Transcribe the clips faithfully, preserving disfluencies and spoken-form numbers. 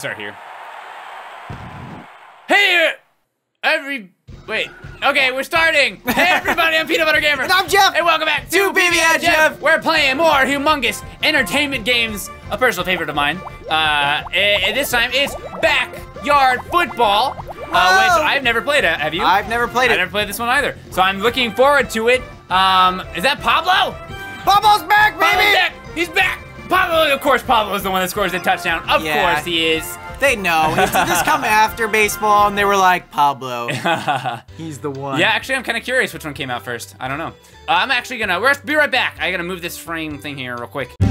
Start here. Hey, every wait. Okay, we're starting. Hey, everybody, I'm Peanut Butter Gamer. And I'm Jeff. And welcome back to P B and Jeff. We're playing more Humongous Entertainment games, a personal favorite of mine. Uh, and this time it's Backyard Football, uh, which I've never played. Uh, have you? I've never played it. I've never played this one either. So I'm looking forward to it. Um, is that Pablo? Pablo's back, baby. Pablo's back. He's back. Pablo, of course, Pablo is the one that scores the touchdown. Of yeah, course he is. They know. Did this come after baseball? And they were like, Pablo, he's the one. Yeah, actually, I'm kind of curious which one came out first. I don't know. Uh, I'm actually going to be right back. I got to move this frame thing here real quick. All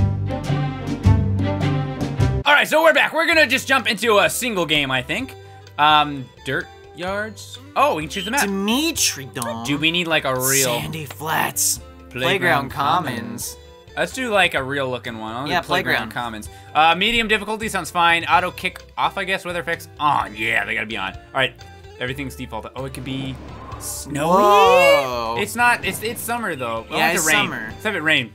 right, so we're back. We're going to just jump into a single game, I think. Um, dirt yards. Oh, we can choose the map. Dimitri Dom. Do we need like a real? Sandy Flats. Playground, Playground Commons. Commons. Let's do like a real looking one. I'll yeah, Playground Commons. Uh, medium difficulty sounds fine. Auto kick off, I guess. Weather effects on. Yeah, they gotta be on. All right, everything's default. Oh, it could be snowy. Whoa. It's not. It's it's summer though. I yeah, want it's to rain. summer. Let's have it rain.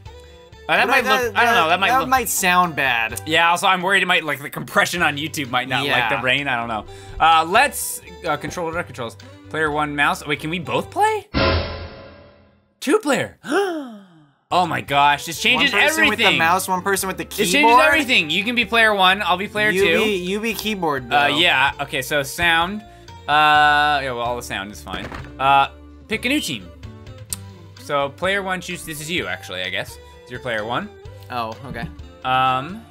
Uh, that but might I, look. That, I don't know. That might. That look, might sound bad. Yeah. Also, I'm worried it might like the compression on YouTube might not yeah. like the rain. I don't know. Uh, let's uh, control direct controls. Player one mouse. Oh, wait, can we both play? Two player. Oh my gosh, this changes everything. One person everything. with the mouse, one person with the keyboard. This changes everything. You can be player one, I'll be player you two. Be, you be keyboard though. Uh, yeah, okay, so sound. Uh, yeah, well, all the sound is fine. Uh, pick a new team. So player one choose, this is you actually, I guess. It's your player one. Oh, okay. Um.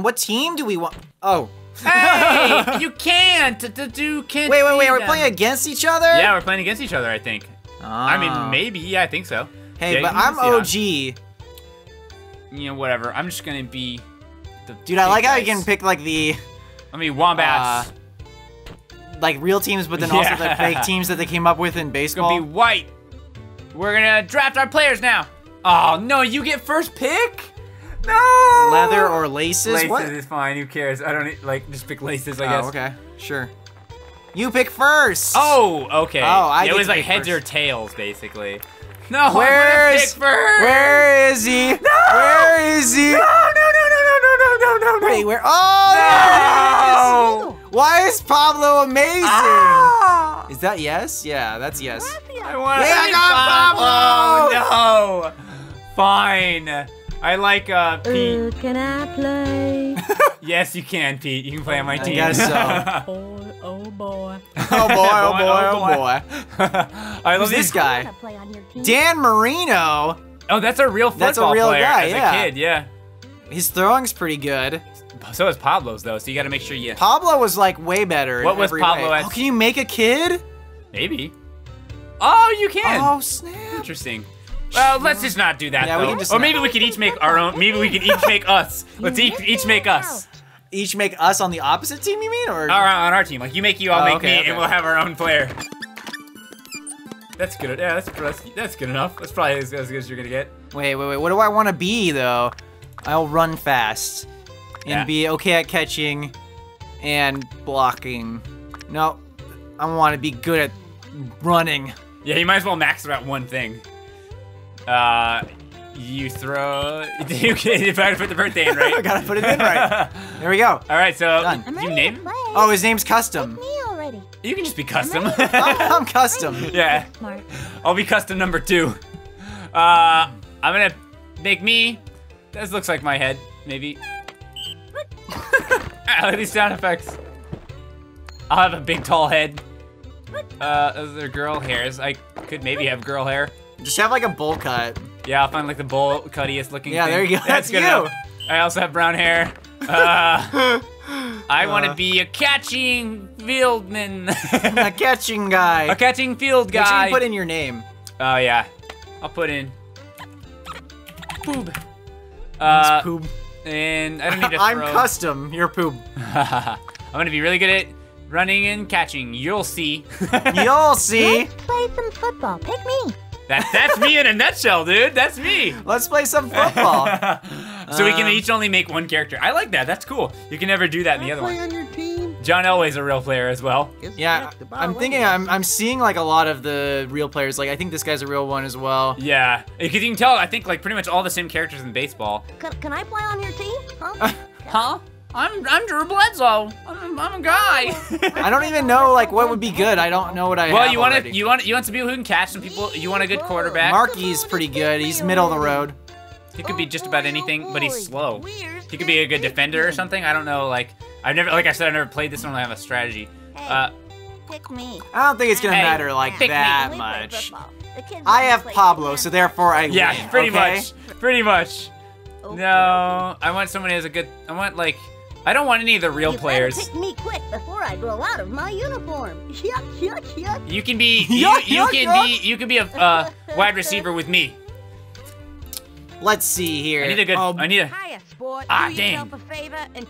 What team do we want? Oh. Hey, you can't, you can't. Wait, wait, wait, we're playing against each other? Yeah, we're playing against each other, I think. Oh. I mean, maybe, yeah, I think so. Hey, yeah, but I'm O G. You know, whatever. I'm just gonna be the dude. I like guys. how you can pick like the. I mean, wombats. Uh, like real teams, but then yeah. also the fake teams that they came up with in baseball. It's gonna be white. We're gonna draft our players now. Oh no, you get first pick. No. Leather or laces? Laces what? is fine. Who cares? I don't need, like just pick laces. I oh, guess. Oh, okay. Sure. You pick first. Oh, okay. Oh, I. It was like heads first. or tails, basically. No, where is where is he? No! Where is he? No! No! No! No! No! No! No! No! Wait, where? Oh! No! There he is. Why is Pablo amazing? Ah. Is that yes? Yeah, that's yes. I want. Yeah, I got Pablo. Oh, no. Fine. I like uh, Pete. Ooh, can I play? Yes, you can, Pete. You can play on my team. I guess so. oh, oh boy. Oh boy, oh boy, oh boy. I love Who's this guy. Dan Marino. Oh, that's a real football that's a real player guy, as yeah. a kid, yeah. His throwing's pretty good. So is Pablo's though, so you gotta make sure you... Pablo was like way better What in was every Pablo way. at? Oh, can you make a kid? Maybe. Oh, you can. Oh, snap. Interesting. Well, let's just not do that yeah, though. We just or maybe we could each make our own. Maybe we could each make us. Let's each, each make us. Each make us on the opposite team, you mean? Or on our, on our team. Like you make you, I'll oh, make okay, me, okay. and we'll have our own player. That's good. Yeah, that's that's, that's good enough. That's probably as, as good as you're gonna get. Wait, wait, wait. What do I want to be though? I'll run fast and yeah. be okay at catching and blocking. No, I want to be good at running. Yeah, you might as well max about one thing. Uh, you throw. You gotta put the birthday in right. I gotta put it in right. There we go. All right, so Done. you name. Oh, his name's Custom. Me already. You can just be Custom. I'm, I'm Custom. Yeah. Smart. I'll be Custom number two. Uh, I'm gonna make me. This looks like my head, maybe. I like these sound effects. I'll have a big tall head. Uh, those are girl hairs. I could maybe have girl hair. Just have like a bowl cut. Yeah, I'll find like the bowl cuttiest looking yeah, thing. Yeah, there you go. That's, That's good you. Enough. I also have brown hair. Uh, I uh, want to be a catching fieldman. A catching guy. A catching field guy. Make sure you put in your name. Oh, yeah. I'll put in Poob. Uh, Poob. And I don't need to I'm throw. Custom. You're Poob. I'm going to be really good at running and catching. You'll see. You'll see. Let's play some football. Pick me. That, that's me in a nutshell, dude. That's me. Let's play some football. So uh, we can each only make one character. I like that. That's cool. You can never do that in the other play one. On your team. John Elway's a real player as well. Yeah, I'm thinking I'm, I'm seeing like a lot of the real players. Like I think this guy's a real one as well. Yeah, because you can tell I think like pretty much all the same characters in baseball. Can, can I play on your team? Huh? huh? I'm I'm Drew Bledsoe. I'm, I'm a guy. I don't even know like what would be good. I don't know what I. Well, have you want to you want you want some people who can catch some people. You want a good quarterback. Marky's pretty good. He's middle of the road. He could be just about anything, but he's slow. He could be a good defender or something. I don't know. Like I've never like I said I've never played this one. I have a strategy. Uh, pick me. I don't think it's gonna hey, matter like that me. much. I have Pablo, so therefore I. Yeah, win, pretty okay? much. Pretty much. No, I want someone who has a good. I want like. I don't want any of the real you players. Pick me quick before I grow out of my uniform. Yuck, yuck, yuck. You can be. You, yuck, you yuck, can yuck. be. You can be a uh, wide receiver with me. Let's see here. I need a good. Um, I need a. Ah, damn.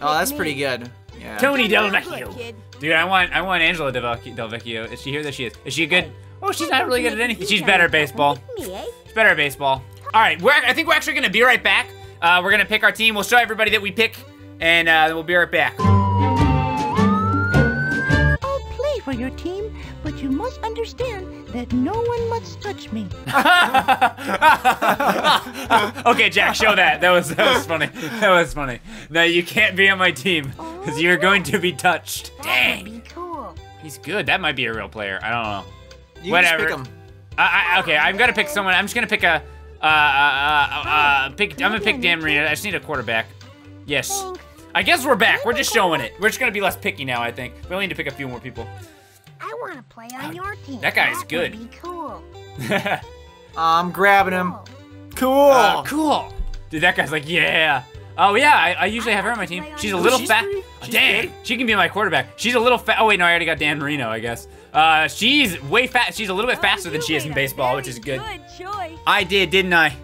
Oh, that's me. pretty good. Yeah. Tony Delvecchio. Dude, I want. I want Angela Delvecchio. Is she here? There she is. Is she good? Oh, she's not really good at anything. She's better at baseball. She's better at baseball. All right, we're. I think we're actually gonna be right back. Uh, we're gonna pick our team. We'll show everybody that we pick. And uh, we'll be right back. I'll play for your team, but you must understand that no one must touch me. Okay, Jack, show that. That was that was funny. That was funny. No, you can't be on my team because you're going to be touched. Dang. That would be cool. He's good. That might be a real player. I don't know. You Whatever. Just pick him. I, I, okay, I'm gonna pick someone. I'm just gonna pick a. Uh, uh, uh, uh pick. I'm gonna pick Dan Marino. I just need a quarterback. Yes. I guess we're back. We're just showing it. We're just going to be less picky now, I think. We only need to pick a few more people. I want to play on your team. That guy's good. That would be cool. I'm grabbing him. Cool. Uh, cool. Dude, that guy's like, yeah. Oh, yeah. I, I usually have her on my team. She's a little fat. Dang. She can be my quarterback. She's a little fat. Oh, wait. No, I already got Dan Marino, I guess. Uh, she's way fat. She's a little bit faster than she is in baseball, which is good. I did, didn't I?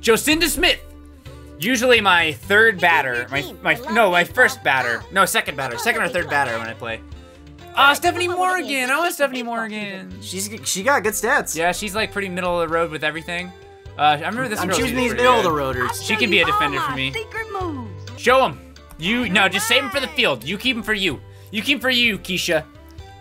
Jocinda Smith. Usually my third batter, my, my, no, my first batter. No, second batter, second or third batter when I play. Ah, oh, Stephanie Morgan, I want Stephanie Morgan. She's She got good stats. Yeah, she's like pretty middle of the road with everything. Uh, I remember this I'm choosing these middle of the roaders. She can be a defender for me. Show them. You, no, just save them for the field. You keep them for you. You keep them for you, Keisha.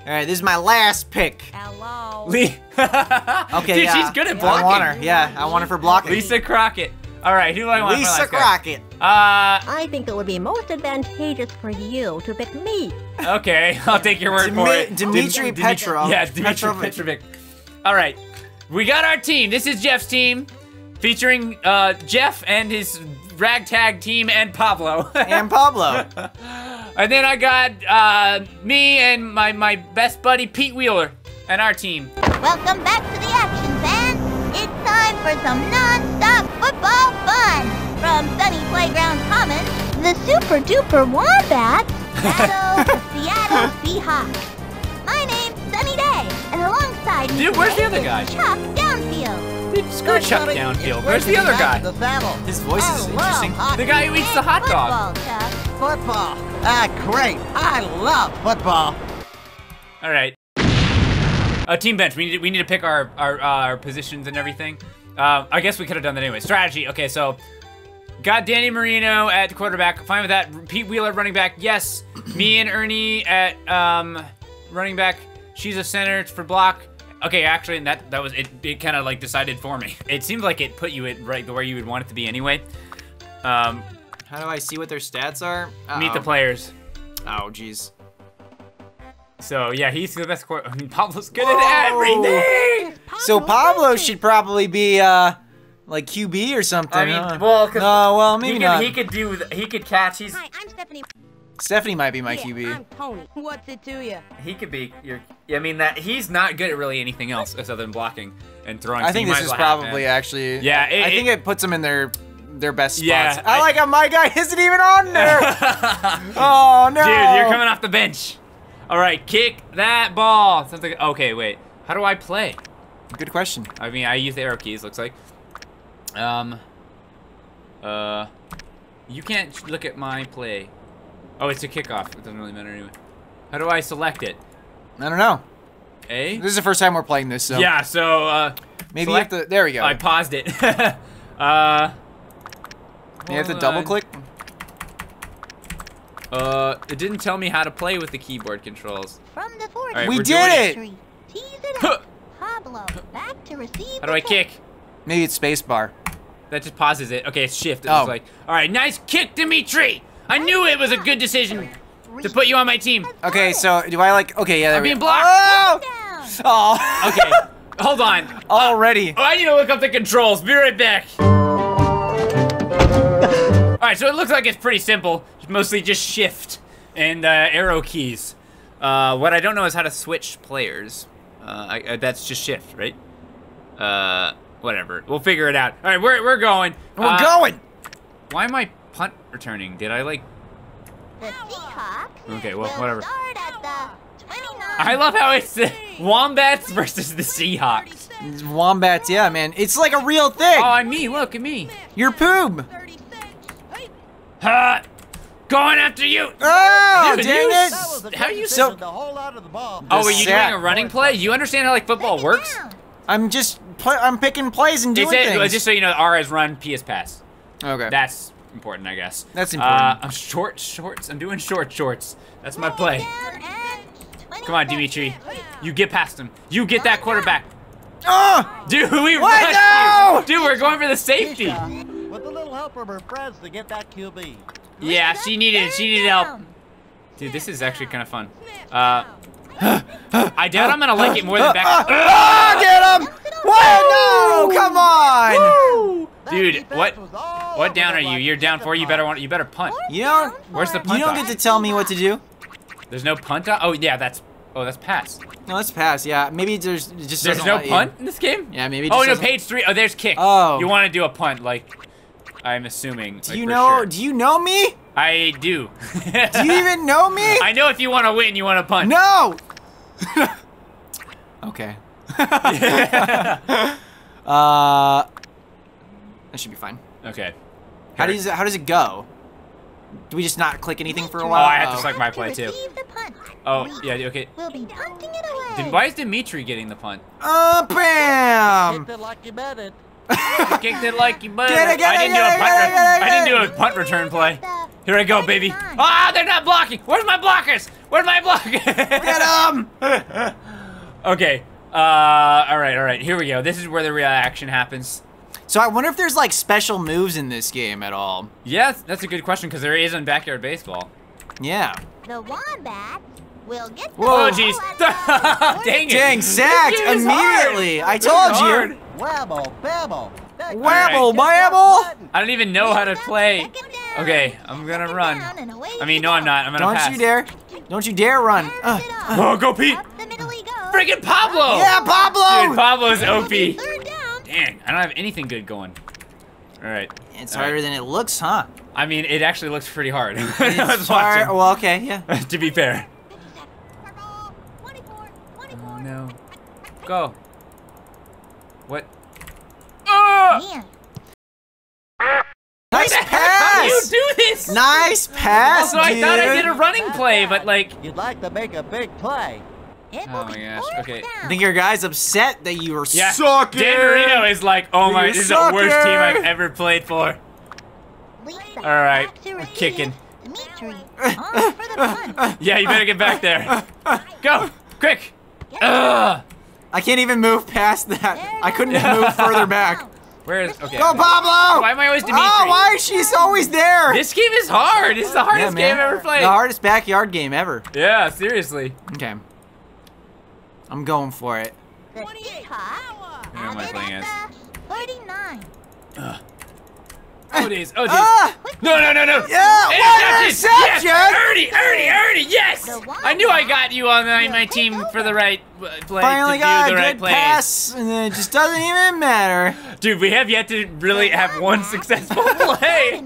All right, this is my last pick. Hello. Lee. Okay, Dude, yeah. she's good at blocking. I want her, yeah, I want her for blocking. Lisa Crockett. All right, who do I want? Lisa Crockett. Uh, I think it would be most advantageous for you to pick me. Okay, I'll take your word Demi for it. Dmitri Petrovic. Yeah, Dmitri Petrovic. All right, we got our team. This is Jeff's team, featuring uh, Jeff and his ragtag team and Pablo. And Pablo. And then I got uh, me and my my best buddy Pete Wheeler and our team. Welcome back to the action, fans. It's time for some non-stop football fun from Sunny Playground Commons, the Super Duper Wombats, Battle the Seattle Seahawks. My name's Sunny Day, and alongside me Dude, where's the other guy? Chuck Downfield. Dude, screw Chuck Downfield. Where's the other guy? The battle. His voice is interesting. The guy who eats the hot dog. Football, football. Ah, great. I love football. All right. Uh, team bench. We need to, we need to pick our our, uh, our positions and everything. Uh, I guess we could have done that anyway. Strategy. Okay, so got Danny Marino at quarterback. Fine with that. Pete Wheeler running back. Yes. Me and Ernie at um, running back. She's a center for block. Okay, actually, and that that was it. It kind of like decided for me. It seemed like it put you at right the way you would want it to be anyway. Um, How do I see what their stats are? Uh-oh. Meet the players. Oh, geez. So, yeah, he's the best quarterback. I mean, Pablo's good Whoa. at everything! Pablo so, Pablo Bunty. should probably be, uh, like, Q B or something. I mean, uh, well, because... No, well, maybe he could, not. He could do... He could catch... He's... Hi, I'm Stephanie. Stephanie might be my yeah, Q B. I'm Tony. What's it to you? He could be your... I mean, that he's not good at really anything else other than blocking and throwing. I think this is probably him. actually... Yeah, it, I think it, it puts him in their... Their best spots. Yeah, I, I like how my guy isn't even on there! Oh, no! Dude, you're coming off the bench. All right, kick that ball. Sounds like, okay, wait. How do I play? Good question. I mean, I use the arrow keys, looks like. Um, uh, you can't look at my play. Oh, it's a kickoff. It doesn't really matter anyway. How do I select it? I don't know. A? This is the first time we're playing this, so. Yeah, so, uh. Maybe select. you have to, there we go. I paused it. uh. You have to double click? Uh, it didn't tell me how to play with the keyboard controls. From the right, we did it! Tease it up. Pablo, back to receive how do I kick? Maybe it's spacebar. That just pauses it. Okay, it's shift. It oh. was like, all right, nice kick, Dimitri! I knew it was a good decision to put you on my team. Okay, so do I like... Okay, yeah, there I'm being blocked. Oh! Oh. Okay, hold on. Already. Uh, oh, I need to look up the controls. Be right back. All right, so it looks like it's pretty simple. It's mostly just shift and uh, arrow keys. Uh, what I don't know is how to switch players. Uh, I, I, that's just shift, right? Uh, whatever. We'll figure it out. All right, we're, we're going. We're uh, going. Why am I punt returning? Did I like... The Seahawk okay, well, whatever. I love how it's the Wombats versus the Seahawks. It's wombats, yeah, man. It's like a real thing. Oh, I'm me. Look at me. You're Poob. Ha! Going after you. Oh, dude, dang you, it. How you so? Oh, are you doing a running play? You understand how like football works? I'm just I'm picking plays and doing they said, things. Just so you know, R is run, P is pass. Okay. That's important, I guess. That's important. Uh, I'm short shorts. I'm doing short shorts. That's my play. Come on, Dimitri. You get past him. You get that quarterback. Oh! Dude, we what? Rushed no! you. Dude, we're going for the safety. With a little help from her friends to get that Q B. Yeah, she needed she needed help. Dude, this is actually kind of fun. Uh, I doubt I'm gonna like it more than back. Uh, uh, uh, get him! What? No! Come on! Dude, what? What down are you? You're down four. You better want. You better punt. You know, where's the punt? You don't get to tell me what to do. There's no punt. On? Oh yeah, that's. Oh, that's pass. No, that's pass. Yeah, maybe there's just. There's no punt in this game. Yeah, maybe. Just oh no, page three. Oh, there's kick. Oh. You want to do a punt, like? I'm assuming. Do like, you know? Sure. Do you know me? I do. Do you even know me? I know if you want to win, you want to punt. No. Okay. uh, that should be fine. Okay. How does it, how does it go? Do we just not click anything for a while? Oh, I have to select my play too. Oh, yeah, okay. We'll be punting it away. Why is Dimitri getting the punt? Oh, bam! Kicked it like you batted. Kicked it like you batted. I didn't do a punt. I didn't do a punt return play. Here I go, baby. Ah, oh, they're not blocking. Where's my blockers? Where's my blockers? Get 'em! Okay. Uh, all right, all right. Here we go. This is where the real action happens. So I wonder if there's like special moves in this game at all. Yeah, that's a good question because there is in Backyard Baseball. Yeah. The wombat will get. Whoa, jeez! Dang it! Dang, sacked immediately! I told you. Wabble, babble, wabble, babble. I don't even know how to play. Okay, I'm gonna run. I mean, no, I'm not. I'm gonna pass. Don't you dare! Don't you dare run! Uh, uh. Oh, go Pete! Freaking Pablo! Yeah, Pablo! Dude, Pablo's O P. Dang, I don't have anything good going. All right. It's All harder right. than it looks, huh? I mean, it actually looks pretty hard. It's I was hard. Well, okay, yeah. To be fair. Oh, no. Go. What? Oh! Yeah. Nice pass! How do you do this? Nice pass, So dude. I thought I did a running play, but like... You'd like to make a big play. Oh my gosh, okay. I think your guy's upset that you were yeah. sucking. Dan Marino is like, oh my, this is the worst team I've ever played for. Alright, we're kicking. Yeah, you better get back there. Go, quick. Ugh. I can't even move past that. I couldn't move further back. Where is, okay. Go, Pablo! Why am I always Dimitri? Oh, why is she always there? This game is hard. This is the hardest yeah, game I've ever played. The hardest backyard game ever. Yeah, seriously. Okay. I'm going for it. Who am I playing as? Oh, days. Oh, days. Uh, no, no, no, no. Yeah, interception. Yes. Ernie, Ernie, Ernie, yes. I knew I got you on my team for the right play. Finally to got do the a right good play. Pass, and it just doesn't even matter. Dude, we have yet to really have one successful play.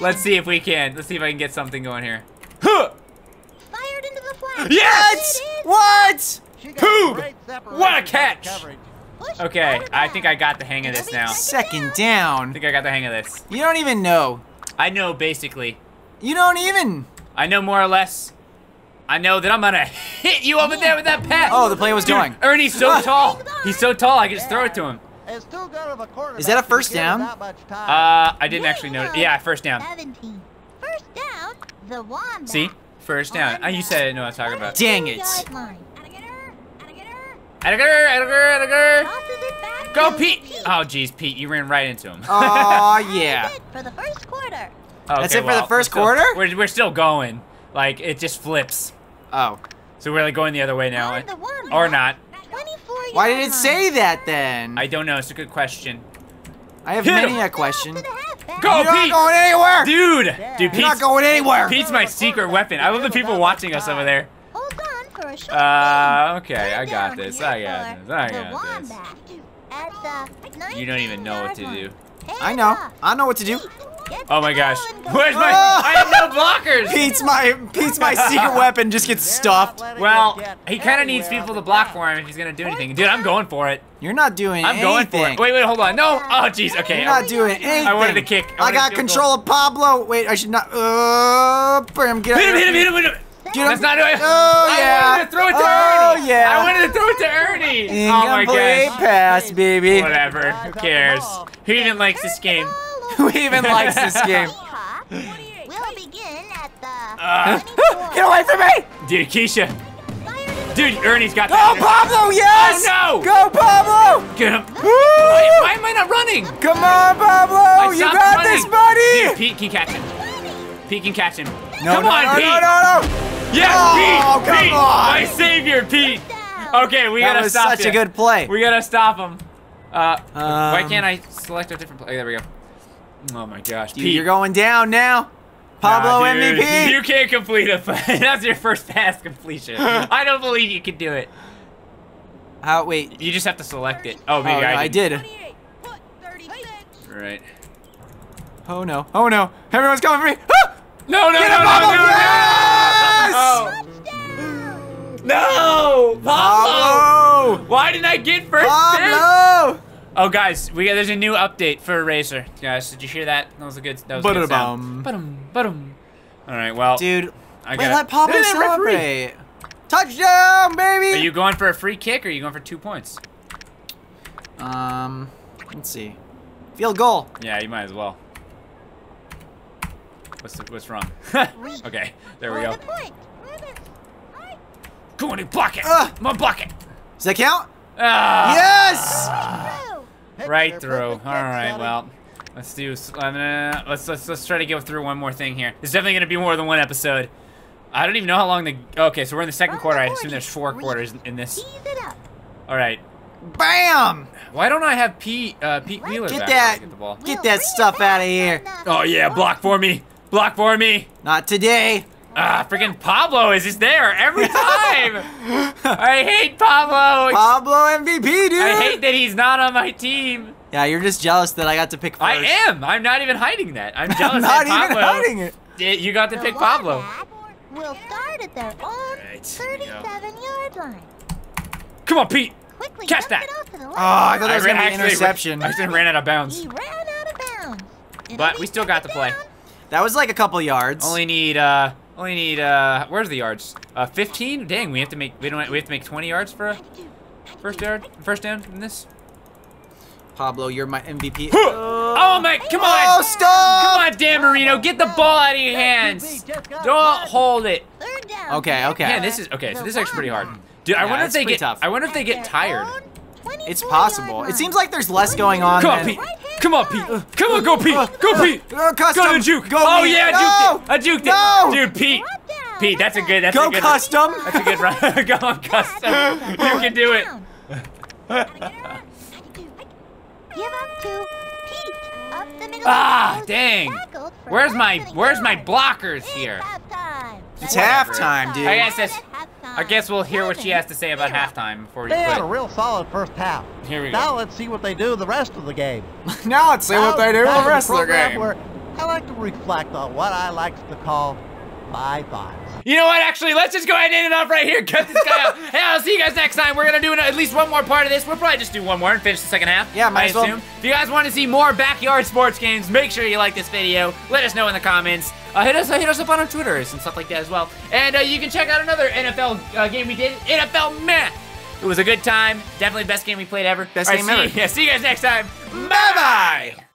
Let's see if we can. Let's see if I can get something going here. Huh. Yes! What? Poob! What a catch! Okay, I think I got the hang of this now. Second down. I think I got the hang of this. You don't even know. I know, basically. You don't even. I know more or less. I know that I'm gonna hit you over there with that pass. Oh, the play was Dude, going. Ernie's so tall. He's so tall, I can just throw it to him. Is that a first down? Uh, I didn't actually know. Yeah, first down. First down, the one. See? First down. Oh, you said I know what I'm talking about. Dang it. Go, Pete. Oh, geez, Pete. You ran right into him. Oh, yeah. Okay, That's it well, for the first we're still, quarter? We're, we're still going. Like, it just flips. Oh. So we're like going the other way now. Or not. Why did it say that then? I don't know. It's a good question. I have Hit many him. a question. Go, Pete! You're not going anywhere! Dude! Yeah. Dude Pete's, You're not going anywhere! Pete's my secret weapon. I love the people watching us over there. Hold on for a short uh, okay. I got this. I got this. I got this. You don't even know what to do. I know. I know what to do. Oh my gosh. Where's my- oh! I have no blockers! Pete's my- Pete's my secret weapon just gets stuffed. Well, he kinda needs people to block for him if he's gonna do anything. Dude, I'm going for it. You're not doing I'm anything. I'm going for it. Wait, wait, hold on. No! Oh, jeez, okay. You're not doing anything. I wanted to kick. I, I got control of Pablo. Wait, I should not- Uh, him, get hit, him, hit him, hit him, hit him! Dude, That's I'm, not doing it. Oh, I yeah. wanted to throw it to oh, Ernie. Yeah. I wanted to throw it to Ernie. Incomplete oh my gosh. pass, baby. Whatever. Who cares? Who even likes this game? Who even likes this game? We'll begin at the uh, get away from me! Dude, Keisha. Dude, Ernie's got that. Oh, Pablo, yes! Oh, no! Go, Pablo! Get him. Woo! Why, why am I not running? Come on, Pablo! You got running. this, buddy! Dude, Pete can catch him. Pete can catch him. No, come no, on, no, Pete! No, no, no! Yes, oh, Pete! Come Pete, on. my savior, Pete! Okay, we that gotta was stop him. such you. a good play. We gotta stop him. Uh, um, why can't I select a different play? Okay, there we go. Oh my gosh, dude, Pete. You're going down now. Pablo nah, dude, M V P. You can't complete a play. That's your first pass completion. I don't believe you can do it. How? Wait. You just have to select it. Oh, maybe oh, I, no, didn't. I did. All right. Oh no. Oh no. Everyone's coming for me. Ah! No, no, Get no, no, Pablo. no, no, yes! no. Oh. No, Pablo. Pablo! Why didn't I get first Pablo! Oh, guys, we got, there's a new update for Razer. Guys, did you hear that? That was a good, that was a good sound. Ba-dum, ba-dum. All right, well. Dude, I got let Pablo celebrate. Touchdown, baby! Are you going for a free kick or are you going for two points? Um, let's see. Field goal. Yeah, you might as well. What's what's wrong? Okay, there we go. Go on and block it. Uh, Come on, block it. Does that count? Uh, yes. Uh, right through. All right. Well, let's do. I'm gonna, let's let's let's try to get through one more thing here. There's definitely gonna be more than one episode. I don't even know how long the. Okay, so we're in the second quarter. I assume there's four quarters in this. All right. Bam! Why don't I have Pete uh, Pete Wheeler get that get, the ball? get that stuff out of here? Oh yeah, block for me. Block for me. Not today. Ah, freaking Pablo is just there every time. I hate Pablo. Pablo M V P, dude. I hate that he's not on my team. Yeah, you're just jealous that I got to pick first. I am. I'm not even hiding that. I'm jealous I'm not that even Pablo, hiding it. You got to the pick Pablo. We'll start at their own thirty-seven yard line. Come on, Pete. Quickly Catch that! Oh, I thought that was going to be an interception. I just ran out of bounds. He ran out of bounds. But we still got the play. That was like a couple yards. Only need, uh, only need, uh, where's the yards? Uh, fifteen? Dang, we have to make, we don't, we have to make twenty yards for a first yard, first down in this. Pablo, you're my M V P. Oh my, come on! Oh, stop! Come on, Dan Marino, get the ball out of your hands. Don't hold it. Okay, okay. Yeah, this is, okay, so this is actually pretty hard. Dude, yeah, I wonder if they get. Tough. I wonder if they get tired. It's possible. It seems like there's less going on. Come on, Pete. Come on, Pete. Uh, Come on, go, Pete. Uh, go, uh, Pete. Uh, custom. Go to juke. Go oh me. yeah, I juked no. it. I juked no. it. Dude, Pete. Pete, that's a good. That's go a good. Go custom. Run. That's a good run. Go on, custom. You can do it. Give up to Pete. Up the middle. Ah, dang. Where's my Where's my blockers here? It's halftime, dude. I guess that's, I guess we'll hear what she has to say about halftime before we play. They had a real solid first half. Here we go. Now let's see what they do the rest of the game. Now let's see now, what they do the rest of the game. Where I like to reflect on what I like to call my thoughts. You know what, actually, let's just go ahead and end it off right here. Cut this guy out. Hey, I'll see you guys next time. We're going to do at least one more part of this. We'll probably just do one more and finish the second half. Yeah, might as well. If you guys want to see more backyard sports games, make sure you like this video. Let us know in the comments. Uh, hit us, hit us up on our Twitter and stuff like that as well. And uh, you can check out another N F L uh, game we did, N F L Math. It was a good time. Definitely the best game we played ever. Best All game right, ever. See, yeah, see you guys next time. Bye-bye.